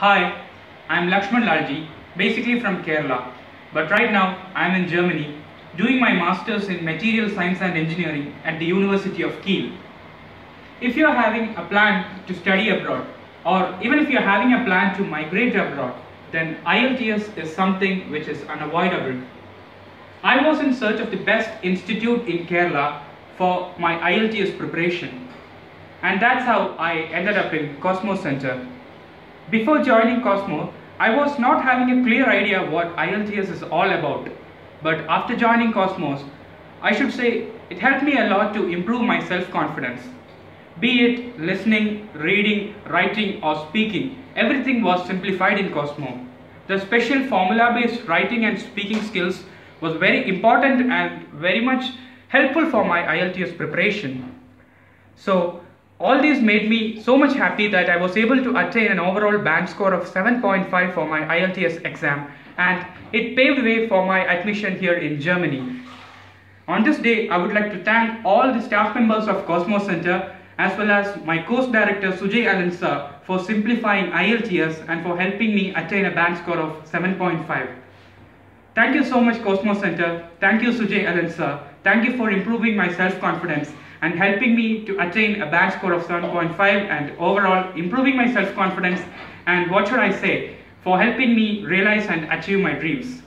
Hi, I'm Lakshman Lalji, basically from Kerala, but right now I'm in Germany doing my Masters in Material Science and Engineering at the University of Kiel. If you are having a plan to study abroad, or even if you are having a plan to migrate abroad, then IELTS is something which is unavoidable. I was in search of the best institute in Kerala for my IELTS preparation, and that's how I ended up in Cosmos Center. Before joining Cosmos, I was not having a clear idea what IELTS is all about, but after joining Cosmos, I should say it helped me a lot to improve my self-confidence. Be it listening, reading, writing or speaking, everything was simplified in Cosmos. The special formula-based writing and speaking skills was very important and very much helpful for my IELTS preparation. So all these made me so much happy that I was able to attain an overall band score of 7.5 for my IELTS exam, and it paved way for my admission here in Germany. On this day, I would like to thank all the staff members of Cosmos Center as well as my course director Sujay Allen sir for simplifying IELTS and for helping me attain a band score of 7.5. Thank you so much Cosmos Center, thank you Sujay Allen sir, thank you for improving my self-confidence and helping me to attain a band score of 7.5 and overall improving my self-confidence and what should I say, for helping me realize and achieve my dreams.